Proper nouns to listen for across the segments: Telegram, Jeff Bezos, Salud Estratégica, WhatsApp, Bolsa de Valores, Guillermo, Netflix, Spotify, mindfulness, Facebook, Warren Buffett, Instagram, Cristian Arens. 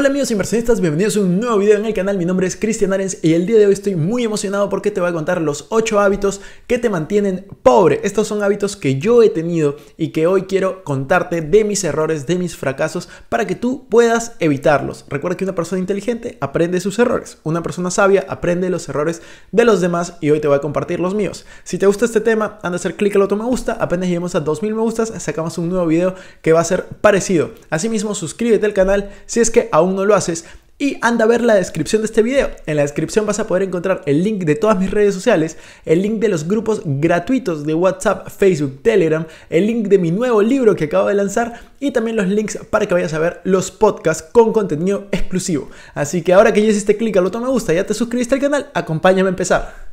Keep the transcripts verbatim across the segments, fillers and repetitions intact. Hola amigos inversionistas, bienvenidos a un nuevo video en el canal. Mi nombre es Cristian Arens y el día de hoy estoy muy emocionado porque te voy a contar los ocho hábitos que te mantienen pobre. Estos son hábitos que yo he tenido y que hoy quiero contarte de mis errores, de mis fracasos, para que tú puedas evitarlos. Recuerda que una persona inteligente aprende sus errores, una persona sabia aprende los errores de los demás y hoy te voy a compartir los míos. Si te gusta este tema, anda a hacer clic al otro me gusta. Apenas lleguemos a dos mil me gustas, sacamos un nuevo video que va a ser parecido. Asimismo, suscríbete al canal si es que aún no lo haces y anda a ver la descripción de este video. En la descripción vas a poder encontrar el link de todas mis redes sociales, el link de los grupos gratuitos de WhatsApp, Facebook, Telegram, el link de mi nuevo libro que acabo de lanzar y también los links para que vayas a ver los podcasts con contenido exclusivo. Así que ahora que ya hiciste clic al botón me gusta, ya te suscribiste al canal, acompáñame a empezar.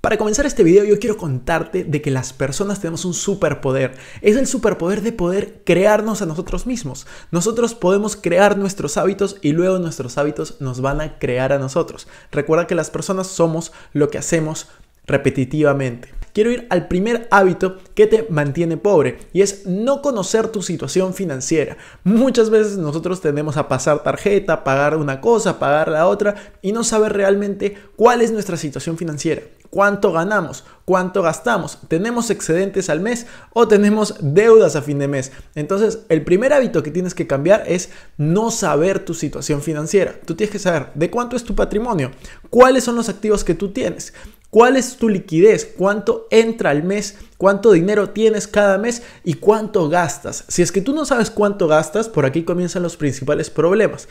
Para comenzar este video yo quiero contarte de que las personas tenemos un superpoder. Es el superpoder de poder crearnos a nosotros mismos. Nosotros podemos crear nuestros hábitos y luego nuestros hábitos nos van a crear a nosotros. Recuerda que las personas somos lo que hacemos repetitivamente. Quiero ir al primer hábito que te mantiene pobre y es no conocer tu situación financiera. Muchas veces nosotros tendemos a pasar tarjeta, pagar una cosa, pagar la otra y no saber realmente cuál es nuestra situación financiera. ¿Cuánto ganamos? ¿Cuánto gastamos? ¿Tenemos excedentes al mes o tenemos deudas a fin de mes? Entonces, el primer hábito que tienes que cambiar es no saber tu situación financiera. Tú tienes que saber de cuánto es tu patrimonio, cuáles son los activos que tú tienes, cuál es tu liquidez, cuánto entra al mes, cuánto dinero tienes cada mes y cuánto gastas. Si es que tú no sabes cuánto gastas, por aquí comienzan los principales problemas.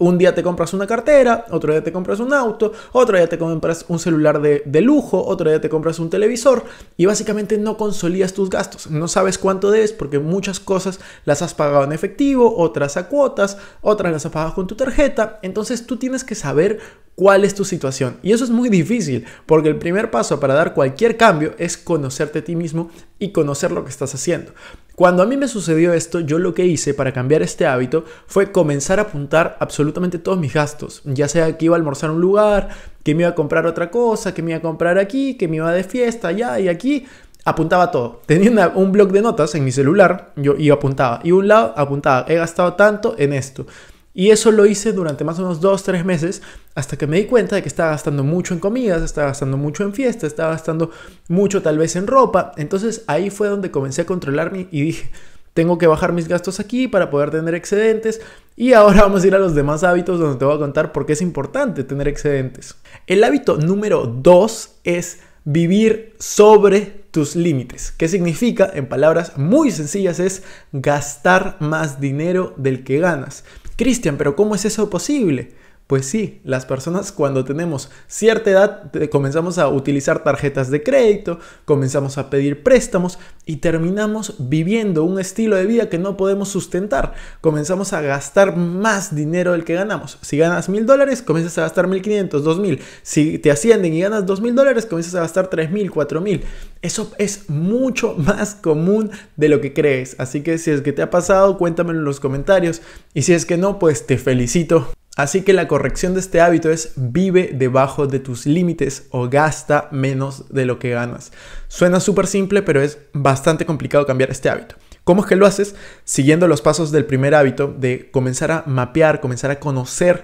Un día te compras una cartera, otro día te compras un auto, otro día te compras un celular de, de lujo, otro día te compras un televisor y básicamente no consolidas tus gastos. No sabes cuánto debes porque muchas cosas las has pagado en efectivo, otras a cuotas, otras las has pagado con tu tarjeta. Entonces tú tienes que saber cuál es tu situación. Y eso es muy difícil porque el primer paso para dar cualquier cambio es conocerte a ti mismo y conocer lo que estás haciendo. Cuando a mí me sucedió esto, yo lo que hice para cambiar este hábito fue comenzar a apuntar absolutamente todos mis gastos, ya sea que iba a almorzar a un lugar, que me iba a comprar otra cosa, que me iba a comprar aquí, que me iba de fiesta allá y aquí. Apuntaba todo. Tenía una, un bloc de notas en mi celular yo, y apuntaba. Y un lado apuntaba, he gastado tanto en esto. Y eso lo hice durante más o menos dos, tres meses hasta que me di cuenta de que estaba gastando mucho en comidas, estaba gastando mucho en fiesta, estaba gastando mucho tal vez en ropa. Entonces ahí fue donde comencé a controlarme y dije, tengo que bajar mis gastos aquí para poder tener excedentes. Y ahora vamos a ir a los demás hábitos donde te voy a contar por qué es importante tener excedentes. El hábito número dos es vivir sobre tus límites. ¿Qué significa? En palabras muy sencillas es gastar más dinero del que ganas. Cristian, ¿pero cómo es eso posible? Pues sí, las personas cuando tenemos cierta edad comenzamos a utilizar tarjetas de crédito, comenzamos a pedir préstamos y terminamos viviendo un estilo de vida que no podemos sustentar. Comenzamos a gastar más dinero del que ganamos. Si ganas mil dólares, comienzas a gastar mil quinientos, dos mil. Si te ascienden y ganas dos mil dólares, comienzas a gastar tres mil, cuatro mil. Eso es mucho más común de lo que crees. Así que si es que te ha pasado, cuéntamelo en los comentarios. Y si es que no, pues te felicito. Así que la corrección de este hábito es vive debajo de tus límites o gasta menos de lo que ganas. Suena súper simple, pero es bastante complicado cambiar este hábito. ¿Cómo es que lo haces? Siguiendo los pasos del primer hábito de comenzar a mapear, comenzar a conocer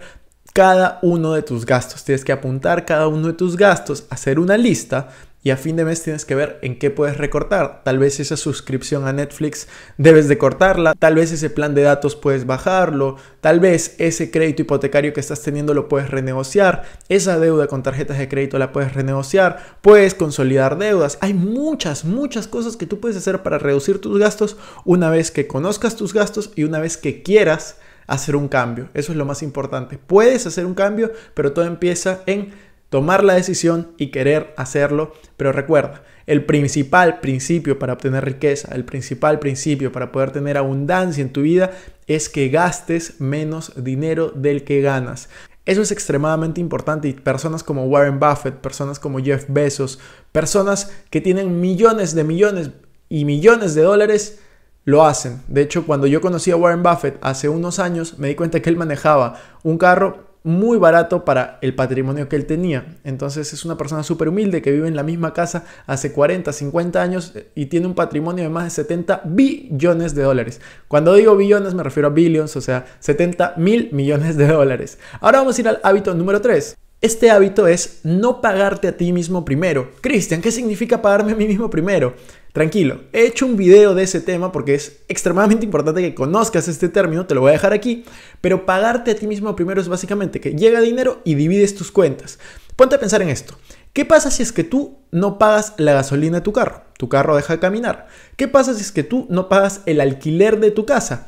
cada uno de tus gastos. Tienes que apuntar cada uno de tus gastos, hacer una lista. Y a fin de mes tienes que ver en qué puedes recortar. Tal vez esa suscripción a Netflix debes de cortarla. Tal vez ese plan de datos puedes bajarlo. Tal vez ese crédito hipotecario que estás teniendo lo puedes renegociar. Esa deuda con tarjetas de crédito la puedes renegociar. Puedes consolidar deudas. Hay muchas, muchas cosas que tú puedes hacer para reducir tus gastos una vez que conozcas tus gastos y una vez que quieras hacer un cambio. Eso es lo más importante. Puedes hacer un cambio, pero todo empieza en tomar la decisión y querer hacerlo, pero recuerda, el principal principio para obtener riqueza, el principal principio para poder tener abundancia en tu vida es que gastes menos dinero del que ganas. Eso es extremadamente importante y personas como Warren Buffett, personas como Jeff Bezos, personas que tienen millones de millones y millones de dólares, lo hacen. De hecho, cuando yo conocí a Warren Buffett hace unos años, me di cuenta que él manejaba un carro muy barato para el patrimonio que él tenía. Entonces es una persona súper humilde que vive en la misma casa hace cuarenta, cincuenta años y tiene un patrimonio de más de setenta billones de dólares. Cuando digo billones me refiero a billions, o sea, setenta mil millones de dólares. Ahora vamos a ir al hábito número tres. Este hábito es no pagarte a ti mismo primero. Cristian, ¿qué significa pagarme a mí mismo primero? Tranquilo, he hecho un video de ese tema porque es extremadamente importante que conozcas este término, te lo voy a dejar aquí, pero pagarte a ti mismo primero es básicamente que llega dinero y divides tus cuentas. Ponte a pensar en esto. ¿Qué pasa si es que tú no pagas la gasolina de tu carro? Tu carro deja de caminar. ¿Qué pasa si es que tú no pagas el alquiler de tu casa?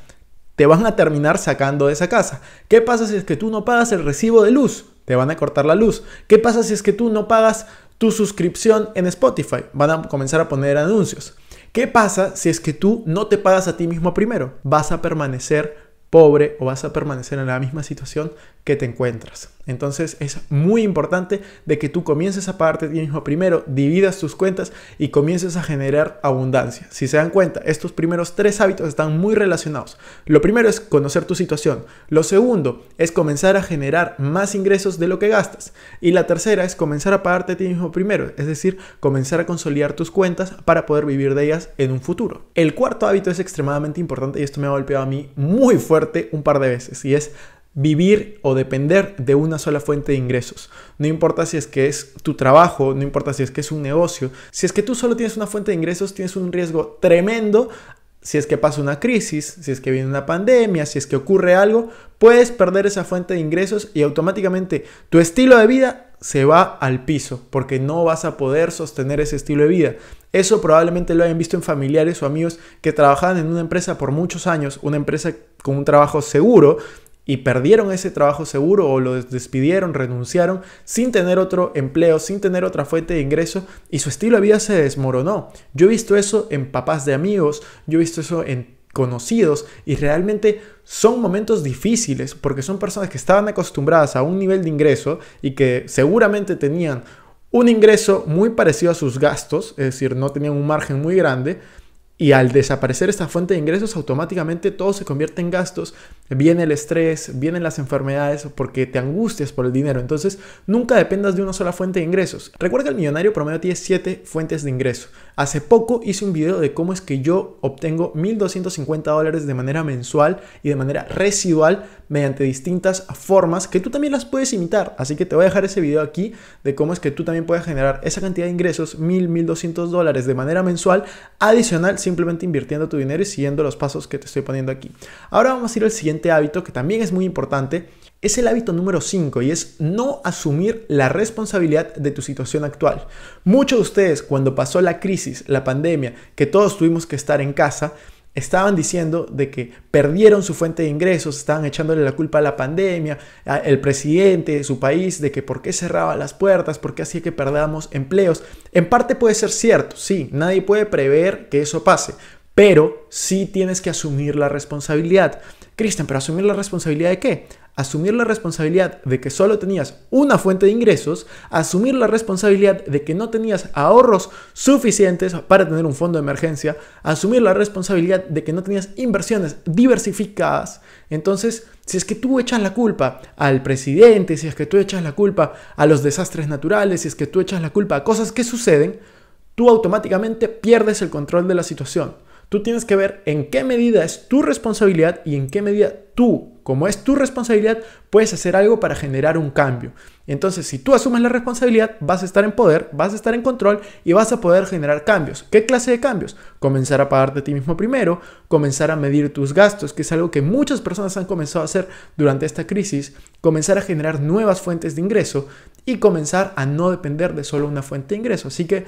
Te van a terminar sacando de esa casa. ¿Qué pasa si es que tú no pagas el recibo de luz? Te van a cortar la luz. ¿Qué pasa si es que tú no pagas tu suscripción en Spotify? Van a comenzar a poner anuncios. ¿Qué pasa si es que tú no te pagas a ti mismo primero? Vas a permanecer pobre o vas a permanecer en la misma situación que te encuentras. Entonces es muy importante de que tú comiences a pagarte a ti mismo primero, dividas tus cuentas y comiences a generar abundancia. Si se dan cuenta, estos primeros tres hábitos están muy relacionados. Lo primero es conocer tu situación. Lo segundo es comenzar a generar más ingresos de lo que gastas. Y la tercera es comenzar a pagarte a ti mismo primero, es decir, comenzar a consolidar tus cuentas para poder vivir de ellas en un futuro. El cuarto hábito es extremadamente importante y esto me ha golpeado a mí muy fuerte un par de veces y es vivir o depender de una sola fuente de ingresos. No importa si es que es tu trabajo, no importa si es que es un negocio. Si es que tú solo tienes una fuente de ingresos, tienes un riesgo tremendo. Si es que pasa una crisis, si es que viene una pandemia, si es que ocurre algo, puedes perder esa fuente de ingresos y automáticamente tu estilo de vida se va al piso porque no vas a poder sostener ese estilo de vida. Eso probablemente lo hayan visto en familiares o amigos que trabajaban en una empresa por muchos años, una empresa con un trabajo seguro, y perdieron ese trabajo seguro o lo despidieron, renunciaron, sin tener otro empleo, sin tener otra fuente de ingreso y su estilo de vida se desmoronó. Yo he visto eso en papás de amigos, yo he visto eso en conocidos y realmente son momentos difíciles porque son personas que estaban acostumbradas a un nivel de ingreso y que seguramente tenían un ingreso muy parecido a sus gastos, es decir, no tenían un margen muy grande. Y al desaparecer esta fuente de ingresos, automáticamente todo se convierte en gastos. Viene el estrés, vienen las enfermedades porque te angustias por el dinero. Entonces, nunca dependas de una sola fuente de ingresos. Recuerda que el millonario promedio tiene siete fuentes de ingreso. Hace poco hice un video de cómo es que yo obtengo mil doscientos cincuenta dólares de manera mensual y de manera residual mediante distintas formas que tú también las puedes imitar. Así que te voy a dejar ese video aquí de cómo es que tú también puedes generar esa cantidad de ingresos, mil, mil doscientos dólares de manera mensual adicional, simplemente invirtiendo tu dinero y siguiendo los pasos que te estoy poniendo aquí. Ahora vamos a ir al siguiente hábito que también es muy importante. Es el hábito número cinco y es no asumir la responsabilidad de tu situación actual. Muchos de ustedes cuando pasó la crisis, la pandemia, que todos tuvimos que estar en casa, estaban diciendo de que perdieron su fuente de ingresos, estaban echándole la culpa a la pandemia, al presidente de su país, de que por qué cerraba las puertas, por qué hacía que perdamos empleos. En parte puede ser cierto, sí, nadie puede prever que eso pase, pero sí tienes que asumir la responsabilidad. Cristian, ¿pero asumir la responsabilidad de qué? Asumir la responsabilidad de que solo tenías una fuente de ingresos, asumir la responsabilidad de que no tenías ahorros suficientes para tener un fondo de emergencia, asumir la responsabilidad de que no tenías inversiones diversificadas. Entonces, si es que tú echas la culpa al presidente, si es que tú echas la culpa a los desastres naturales, si es que tú echas la culpa a cosas que suceden, tú automáticamente pierdes el control de la situación. Tú tienes que ver en qué medida es tu responsabilidad y en qué medida tú, como es tu responsabilidad, puedes hacer algo para generar un cambio. Entonces, si tú asumes la responsabilidad, vas a estar en poder, vas a estar en control y vas a poder generar cambios. ¿Qué clase de cambios? Comenzar a pagarte a ti mismo primero, comenzar a medir tus gastos, que es algo que muchas personas han comenzado a hacer durante esta crisis, comenzar a generar nuevas fuentes de ingreso y comenzar a no depender de solo una fuente de ingreso. Así que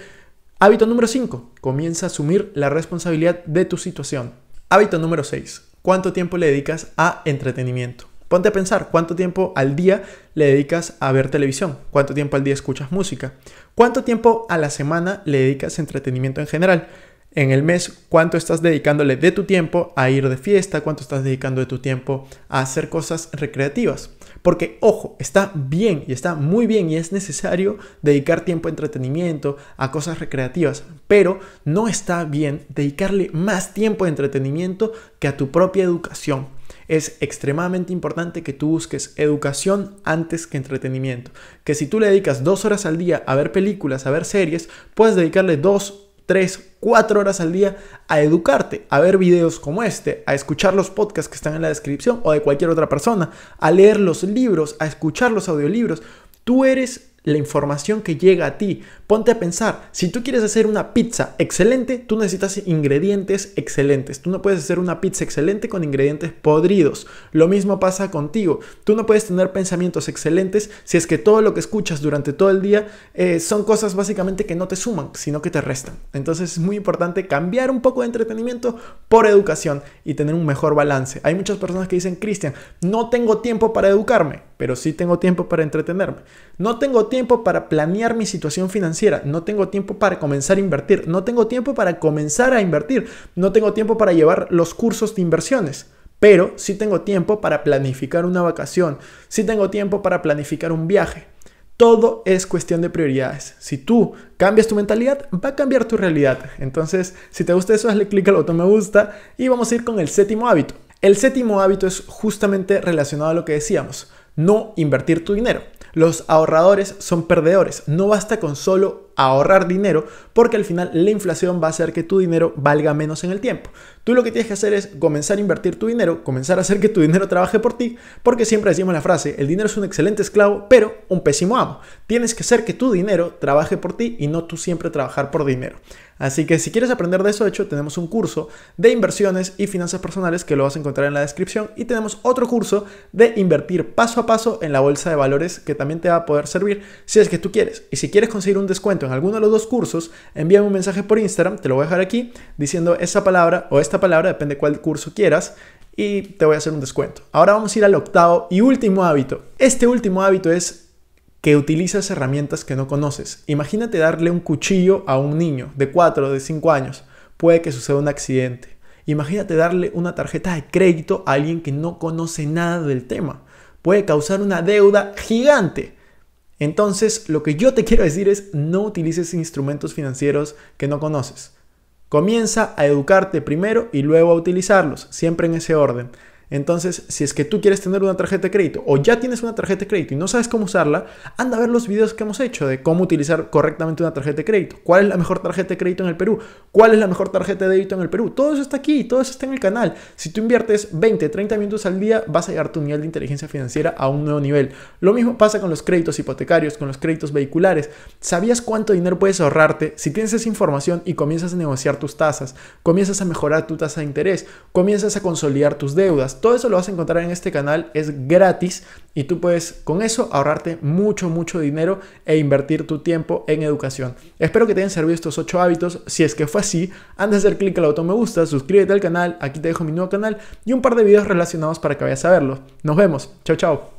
hábito número cinco. Comienza a asumir la responsabilidad de tu situación. Hábito número seis. ¿Cuánto tiempo le dedicas a entretenimiento? Ponte a pensar, ¿cuánto tiempo al día le dedicas a ver televisión? ¿Cuánto tiempo al día escuchas música? ¿Cuánto tiempo a la semana le dedicas a entretenimiento en general? En el mes, ¿cuánto estás dedicándole de tu tiempo a ir de fiesta? ¿Cuánto estás dedicando de tu tiempo a hacer cosas recreativas? Porque, ojo, está bien y está muy bien y es necesario dedicar tiempo a entretenimiento, a cosas recreativas, pero no está bien dedicarle más tiempo a entretenimiento que a tu propia educación. es extremadamente importante que tú busques educación antes que entretenimiento. Que si tú le dedicas dos horas al día a ver películas, a ver series, puedes dedicarle dos tres, cuatro horas al día a educarte, a ver videos como este, a escuchar los podcasts que están en la descripción o de cualquier otra persona, a leer los libros, a escuchar los audiolibros. Tú eres la información que llega a ti. Ponte a pensar, si tú quieres hacer una pizza excelente, tú necesitas ingredientes excelentes. Tú no puedes hacer una pizza excelente con ingredientes podridos. Lo mismo pasa contigo. Tú no puedes tener pensamientos excelentes si es que todo lo que escuchas durante todo el día eh, son cosas básicamente que no te suman, sino que te restan. Entonces es muy importante cambiar un poco de entretenimiento por educación y tener un mejor balance. Hay muchas personas que dicen, Cristian, no tengo tiempo para educarme, pero sí tengo tiempo para entretenerme. No tengo tiempo para planear mi situación financiera. No tengo tiempo para comenzar a invertir. No tengo tiempo para comenzar a invertir. No tengo tiempo para llevar los cursos de inversiones. Pero sí tengo tiempo para planificar una vacación. Sí tengo tiempo para planificar un viaje. Todo es cuestión de prioridades. Si tú cambias tu mentalidad, va a cambiar tu realidad. Entonces, si te gusta eso, hazle clic al botón me gusta. Y vamos a ir con el séptimo hábito. El séptimo hábito es justamente relacionado a lo que decíamos. No invertir tu dinero. Los ahorradores son perdedores. No basta con solo ahorrar dinero porque al final la inflación va a hacer que tu dinero valga menos en el tiempo. Tú lo que tienes que hacer es comenzar a invertir tu dinero, comenzar a hacer que tu dinero trabaje por ti, porque siempre decimos la frase, el dinero es un excelente esclavo, pero un pésimo amo. Tienes que hacer que tu dinero trabaje por ti y no tú siempre trabajar por dinero. Así que si quieres aprender de eso, de hecho, tenemos un curso de inversiones y finanzas personales que lo vas a encontrar en la descripción y tenemos otro curso de invertir paso a paso en la bolsa de valores que también te va a poder servir si es que tú quieres. Y si quieres conseguir un descuento en alguno de los dos cursos, envíame un mensaje por Instagram, te lo voy a dejar aquí, diciendo esa palabra o esta palabra, depende cuál curso quieras, y te voy a hacer un descuento. Ahora vamos a ir al octavo y último hábito. Este último hábito es que utilizas herramientas que no conoces. Imagínate darle un cuchillo a un niño de cuatro, de cinco años. Puede que suceda un accidente. Imagínate darle una tarjeta de crédito a alguien que no conoce nada del tema. Puede causar una deuda gigante. Entonces, lo que yo te quiero decir es no utilices instrumentos financieros que no conoces. Comienza a educarte primero y luego a utilizarlos, siempre en ese orden. Entonces, si es que tú quieres tener una tarjeta de crédito o ya tienes una tarjeta de crédito y no sabes cómo usarla, anda a ver los videos que hemos hecho de cómo utilizar correctamente una tarjeta de crédito. ¿Cuál es la mejor tarjeta de crédito en el Perú? ¿Cuál es la mejor tarjeta de débito en el Perú? Todo eso está aquí, todo eso está en el canal. Si tú inviertes veinte, treinta minutos al día, vas a llevar tu nivel de inteligencia financiera a un nuevo nivel. Lo mismo pasa con los créditos hipotecarios, con los créditos vehiculares. ¿Sabías cuánto dinero puedes ahorrarte si tienes esa información y comienzas a negociar tus tasas? Comienzas a mejorar tu tasa de interés, comienzas a consolidar tus deudas. Todo eso lo vas a encontrar en este canal, es gratis y tú puedes con eso ahorrarte mucho, mucho dinero e invertir tu tiempo en educación. Espero que te hayan servido estos ocho hábitos. Si es que fue así, anda a hacer clic al botón me gusta, suscríbete al canal, aquí te dejo mi nuevo canal y un par de videos relacionados para que vayas a verlo. Nos vemos, chao, chao.